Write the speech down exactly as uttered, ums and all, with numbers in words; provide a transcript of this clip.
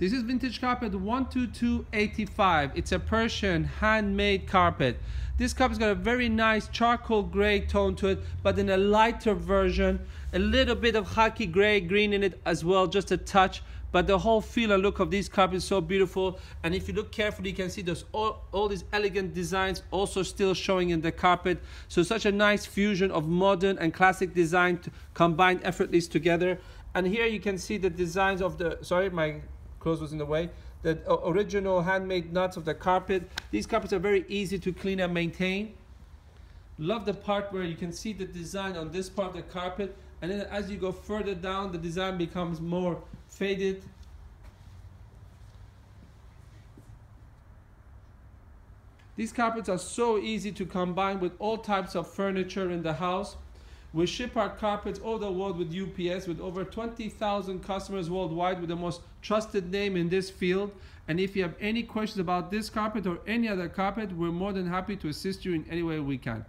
This is vintage carpet one two two eight five. It's a Persian handmade carpet. This carpet's got a very nice charcoal gray tone to it, but in a lighter version, a little bit of khaki gray, green in it as well, just a touch. But the whole feel and look of this carpet is so beautiful. And if you look carefully, you can see there's all, all these elegant designs also still showing in the carpet. So such a nice fusion of modern and classic design to combined effortlessly together. And here you can see the designs of the, sorry, my clothes was in the way, the original handmade knots of the carpet. These carpets are very easy to clean and maintain. Love the part where you can see the design on this part of the carpet. And then as you go further down, the design becomes more faded. These carpets are so easy to combine with all types of furniture in the house. We ship our carpets all over the world with U P S, with over twenty thousand customers worldwide, with the most trusted name in this field. And if you have any questions about this carpet or any other carpet, we're more than happy to assist you in any way we can.